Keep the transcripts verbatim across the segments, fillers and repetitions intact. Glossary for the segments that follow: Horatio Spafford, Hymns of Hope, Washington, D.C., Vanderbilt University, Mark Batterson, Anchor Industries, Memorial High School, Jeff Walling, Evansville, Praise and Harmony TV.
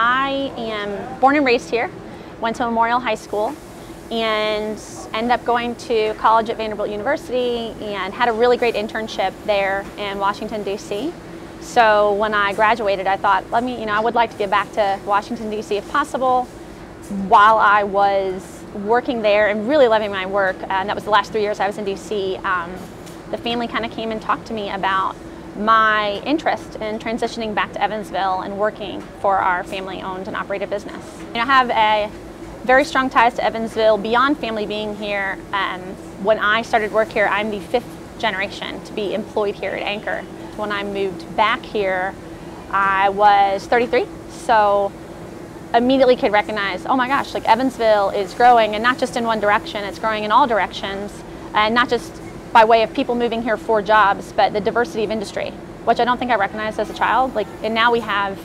I am born and raised here, went to Memorial High School, and ended up going to college at Vanderbilt University and had a really great internship there in Washington, D C So when I graduated, I thought, let me, you know, I would like to get back to Washington, D C if possible. While I was working there and really loving my work, and that was the last three years I was in D C, um, the family kind of came and talked to me about my interest in transitioning back to Evansville and working for our family-owned and operated business. You know, I have a very strong ties to Evansville beyond family being here. Um, when I started work here, I'm the fifth generation to be employed here at Anchor. When I moved back here, I was thirty-three, so immediately could recognize, oh my gosh, like Evansville is growing, and not just in one direction, it's growing in all directions, and not just by way of people moving here for jobs, but the diversity of industry, which I don't think I recognized as a child. Like, and now we have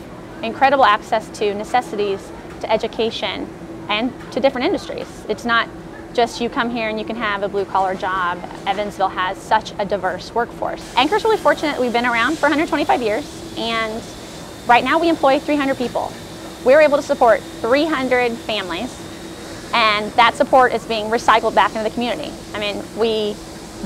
incredible access to necessities, to education, and to different industries. It's not just you come here and you can have a blue collar job. Evansville has such a diverse workforce. Anchor's really fortunate. We've been around for one hundred twenty-five years, and right now we employ three hundred people. We're able to support three hundred families, and that support is being recycled back into the community. I mean, we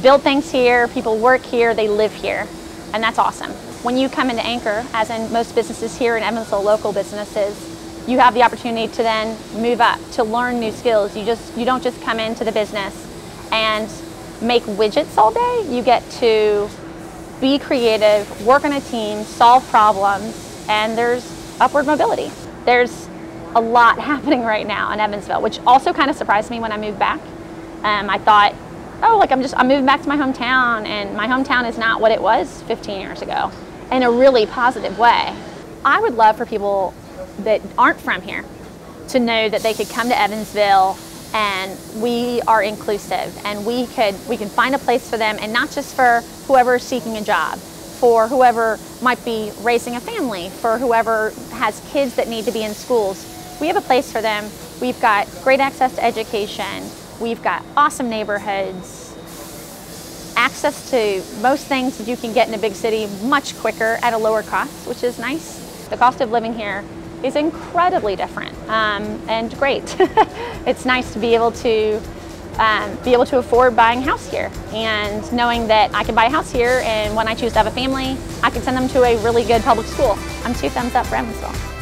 build things here, people work here, they live here, and that's awesome. When you come into Anchor, as in most businesses here in Evansville, local businesses, you have the opportunity to then move up, to learn new skills. You just you don't just come into the business and make widgets all day. You get to be creative, work on a team, solve problems, and there's upward mobility. There's a lot happening right now in Evansville, which also kind of surprised me when I moved back. Um, I thought, oh, like I'm just, I'm moving back to my hometown, and my hometown is not what it was fifteen years ago, in a really positive way. I would love for people that aren't from here to know that they could come to Evansville, and we are inclusive, and we could we can find a place for them, and not just for whoever's seeking a job, for whoever might be raising a family, for whoever has kids that need to be in schools. We have a place for them. We've got great access to education. We've got awesome neighborhoods, access to most things that you can get in a big city much quicker at a lower cost, which is nice. The cost of living here is incredibly different um, and great. It's nice to be able to um, be able to afford buying a house here, and knowing that I can buy a house here, and when I choose to have a family, I can send them to a really good public school. I'm two thumbs up for Evansville.